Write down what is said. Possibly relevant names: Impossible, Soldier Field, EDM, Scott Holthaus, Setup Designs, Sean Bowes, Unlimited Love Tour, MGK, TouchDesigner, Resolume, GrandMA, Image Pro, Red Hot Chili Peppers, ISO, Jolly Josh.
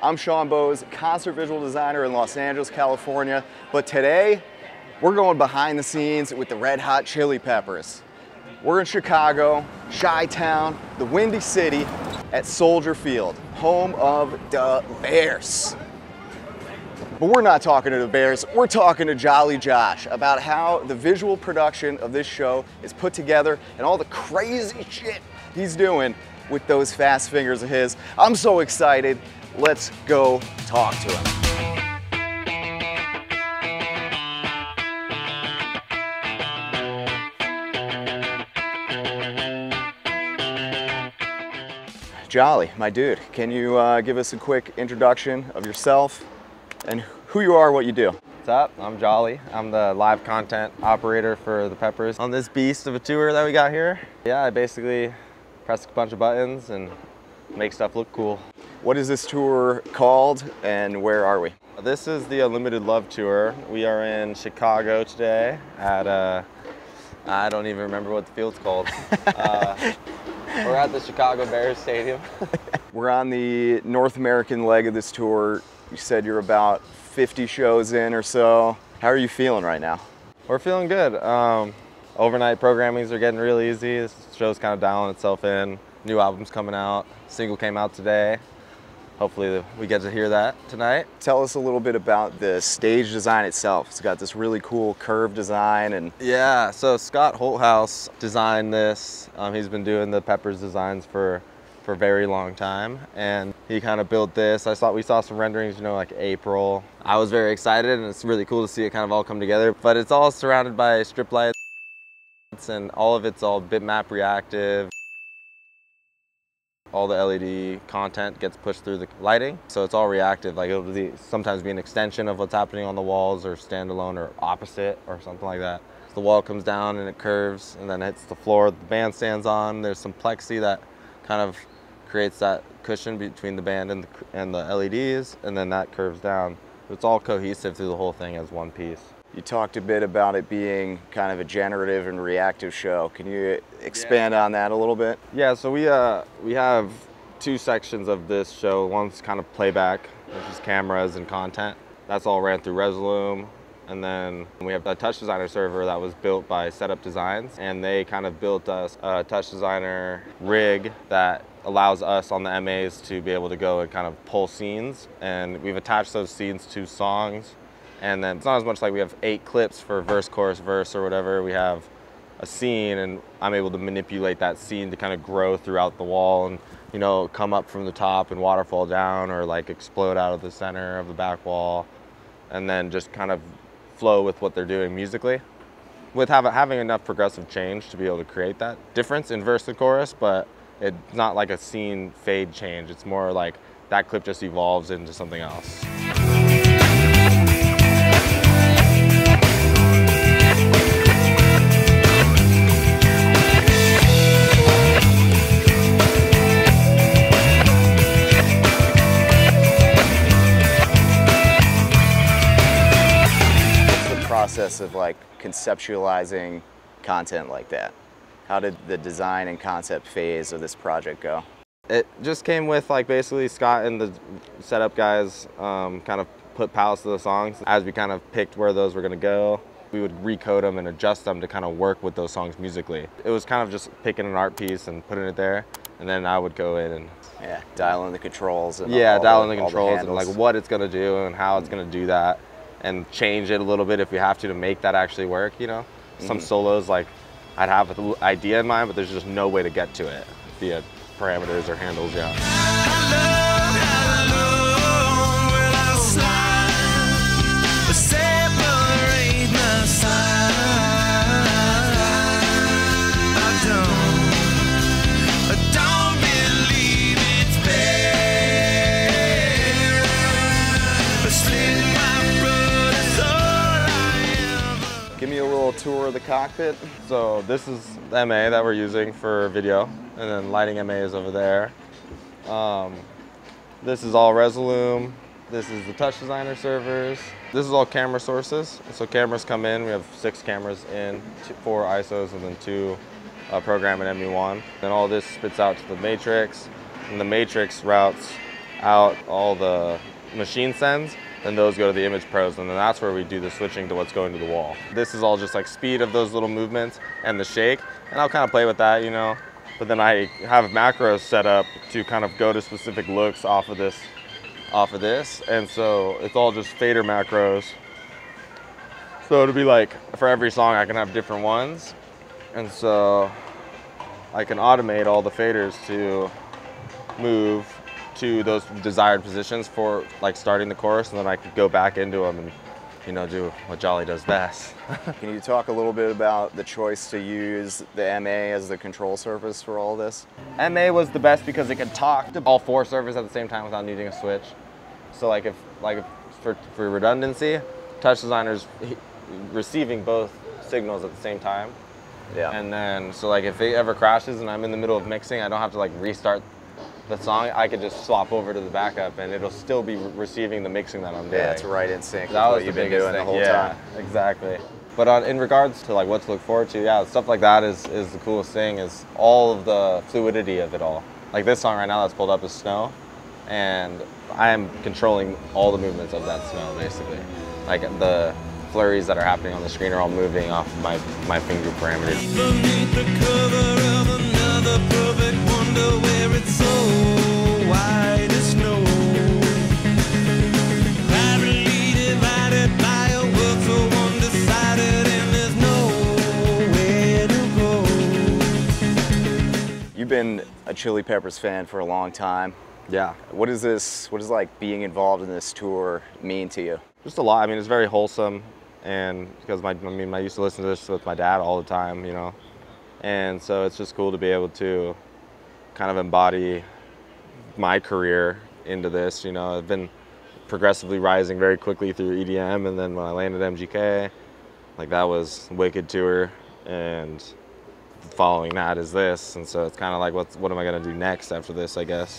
I'm Sean Bowes, concert visual designer in Los Angeles, California. But today, we're going behind the scenes with the Red Hot Chili Peppers. We're in Chicago, Chi-Town, the Windy City, at Soldier Field, home of the Bears. But we're not talking to the Bears, we're talking to Jolly Josh about how the visual production of this show is put together and all the crazy shit he's doing with those fast fingers of his. I'm so excited. Let's go talk to him. Jolly, my dude, can you give us a quick introduction of yourself and who you are, what you do? What's up? I'm Jolly. I'm the live content operator for the Peppers on this beast of a tour that we got here. Yeah, I basically press a bunch of buttons and make stuff look cool. What is this tour called and where are we? This is the Unlimited Love Tour. We are in Chicago today at, I don't even remember what the field's called. We're at the Chicago Bears Stadium. We're on the North American leg of this tour. You said you're about 50 shows in or so. How are you feeling right now? We're feeling good. Overnight programmings are getting real easy. This show's kind of dialing itself in. New album's coming out. Single came out today. Hopefully we get to hear that tonight. Tell us a little bit about the stage design itself. It's got this really cool curved design and... Yeah, so Scott Holthaus designed this. He's been doing the Peppers designs for a very long time. And he kind of built this. We saw some renderings, you know, like April. I was very excited and it's really cool to see it kind of all come together. But it's all surrounded by strip lights and all of it's all bitmap reactive. All the LED content gets pushed through the lighting, so it's all reactive. Like it'll be, sometimes be an extension of what's happening on the walls or standalone or opposite or something like that. So the wall comes down and it curves and then hits the floor the band stands on. There's some plexi that kind of creates that cushion between the band and the LEDs, and then that curves down. It's all cohesive through the whole thing as one piece. You talked a bit about it being kind of a generative and reactive show. Can you expand on that a little bit? Yeah, so we have two sections of this show. One's kind of playback, which is cameras and content. That's all ran through Resolume. And then we have the TouchDesigner server that was built by Setup Designs. And they kind of built us a TouchDesigner rig that allows us on the MAs to be able to go and kind of pull scenes. And we've attached those scenes to songs. And then it's not as much like we have 8 clips for verse, chorus, verse, or whatever. We have a scene and I'm able to manipulate that scene to kind of grow throughout the wall and, you know, come up from the top and waterfall down or like explode out of the center of the back wall and then just kind of flow with what they're doing musically. With having enough progressive change to be able to create that difference in verse and chorus, but it's not like a scene fade change. It's more like that clip just evolves into something else. Of like conceptualizing content like that. How did the design and concept phase of this project go? It just came with like basically Scott and the setup guys kind of put palettes to the songs. As we kind of picked where those were gonna go, we would recode them and adjust them to kind of work with those songs musically. It was kind of just picking an art piece and putting it there, and then I would go in and dial in the controls. And dial in the controls and like what it's gonna do and how it's gonna do that, and change it a little bit if we have to make that actually work, you know? Some solos, like, I'd have an idea in mind, but there's just no way to get to it via parameters or handles, yeah. Tour of the cockpit. So this is the MA that we're using for video, and then lighting MA is over there. This is all Resolume. This is the TouchDesigner servers. This is all camera sources. So cameras come in. We have 6 cameras in, 4 ISOs, and then 2 programmed in ME1. Then all this spits out to the matrix, and the matrix routes out all the machine sends, then those go to the Image Pros, and then that's where we do the switching to what's going to the wall. This is all just like speed of those little movements and the shake, and I'll kind of play with that, you know. But then I have macros set up to kind of go to specific looks off of this, and so it's all just fader macros. So it'll be like, for every song I can have different ones, and so I can automate all the faders to move to those desired positions for like starting the chorus, and then I could go back into them and, you know, do what Jolly does best. Can you talk a little bit about the choice to use the MA as the control surface for all this? MA was the best because it could talk to all four servers at the same time without needing a switch. So for redundancy, TouchDesigner's receiving both signals at the same time. Yeah. And then, so like if it ever crashes and I'm in the middle of mixing, I don't have to like restart the song, I could just swap over to the backup and it'll still be receiving the mixing that I'm doing. Yeah, it's right in sync. That was what you've been doing the whole time. Yeah, exactly. But in regards to like what to look forward to, yeah, stuff like that is the coolest thing, is all of the fluidity of it all. Like this song right now that's pulled up is Snow, and I am controlling all the movements of that snow basically. Like the flurries that are happening on the screen are all moving off my finger parameters. Beneath the cover of another perfect wonder where it's so wide as snow. Privately divided by a world so undecided, and there's nowhere to go. You've been a Chili Peppers fan for a long time. Yeah. What does like being involved in this tour mean to you? Just a lot. I mean, it's very wholesome, and because I used to listen to this with my dad all the time, you know, and so it's just cool to be able to kind of embody my career into this. You know, I've been progressively rising very quickly through EDM, and then when I landed MGK, like that was wicked tour, and following that is this, and so it's kind of like, what am I gonna do next after this, I guess.